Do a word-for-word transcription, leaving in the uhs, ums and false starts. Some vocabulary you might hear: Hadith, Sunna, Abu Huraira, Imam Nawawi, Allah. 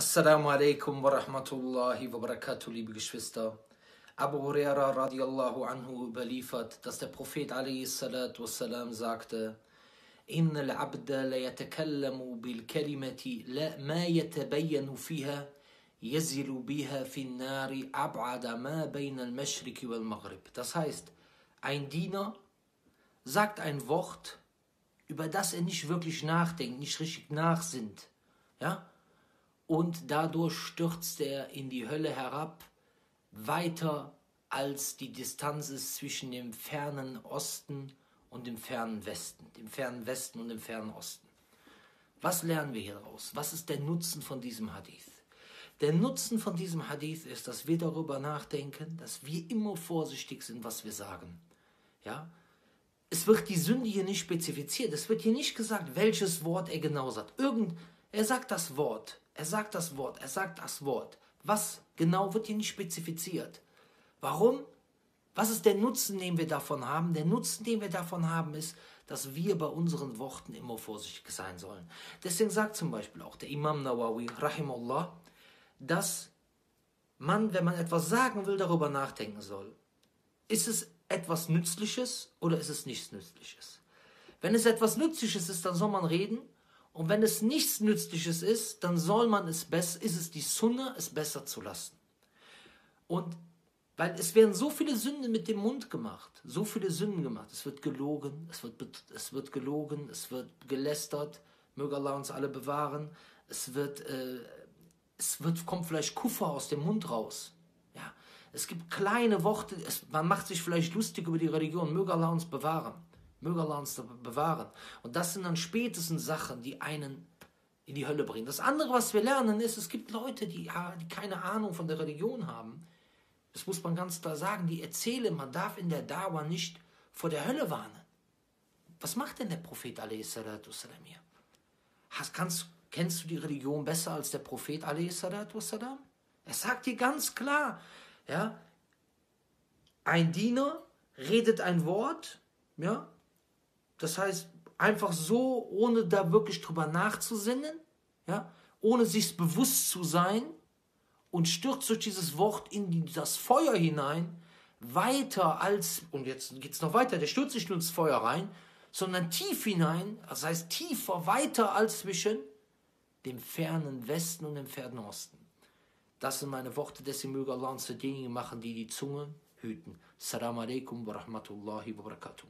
Assalamu alaikum wa rahmatullahi wa barakatuh, liebe Geschwister. Abu Huraira radiallahu anhu überliefert, dass der Prophet wassalam, sagte: Innal abda la yatakallamu bil kalimati la ma yatabayyanu fiha yazilu biha fin nari ab'ada ma bayna al mashriqi wal maghrib. Das heißt, ein Diener sagt ein Wort, über das er nicht wirklich nachdenkt, nicht richtig nachsinnt, ja? Und dadurch stürzt er in die Hölle herab, weiter als die Distanz ist zwischen dem fernen Osten und dem fernen Westen, dem fernen Westen und dem fernen Osten. Was lernen wir hieraus? Was ist der Nutzen von diesem Hadith? Der Nutzen von diesem Hadith ist, dass wir darüber nachdenken, dass wir immer vorsichtig sind, was wir sagen. Ja? Es wird die Sünde hier nicht spezifiziert, es wird hier nicht gesagt, welches Wort er genau sagt. Irgend, er sagt das Wort. Er sagt das Wort, er sagt das Wort. Was genau wird hier nicht spezifiziert? Warum? Was ist der Nutzen, den wir davon haben? Der Nutzen, den wir davon haben, ist, dass wir bei unseren Worten immer vorsichtig sein sollen. Deswegen sagt zum Beispiel auch der Imam Nawawi, rahimullah, dass man, wenn man etwas sagen will, darüber nachdenken soll. Ist es etwas Nützliches oder ist es nichts Nützliches? Wenn es etwas Nützliches ist, dann soll man reden. Und wenn es nichts Nützliches ist, dann soll man es besser, ist es die Sunna, es besser zu lassen. Und weil es werden so viele Sünden mit dem Mund gemacht, so viele Sünden gemacht. Es wird gelogen, es wird, es wird gelogen, es wird gelästert, möge Allah uns alle bewahren. Es wird, äh, es wird, kommt vielleicht Kuffer aus dem Mund raus. Ja? Es gibt kleine Worte, es, man macht sich vielleicht lustig über die Religion, möge Allah uns bewahren. Möge Allah uns bewahren. Und das sind dann spätestens Sachen, die einen in die Hölle bringen. Das andere, was wir lernen, ist, es gibt Leute, die, die keine Ahnung von der Religion haben. Das muss man ganz klar sagen. Die erzählen, man darf in der Dawa nicht vor der Hölle warnen. Was macht denn der Prophet alaihi salatu wassalam hier? Hast, kannst, kennst du die Religion besser als der Prophet alaihi salatu wassalam? Er sagt dir ganz klar, ja, ein Diener redet ein Wort, ja, das heißt, einfach so, ohne da wirklich drüber nachzusinnen, ja, ohne sich bewusst zu sein, und stürzt durch dieses Wort in das Feuer hinein, weiter als, und jetzt geht es noch weiter, der stürzt nicht nur ins Feuer rein, sondern tief hinein, das heißt tiefer, weiter als zwischen dem fernen Westen und dem fernen Osten. Das sind meine Worte, deswegen möge Allah uns diejenigen machen, die die Zunge hüten. Assalamu alaikum wa rahmatullahi wa barakatuh.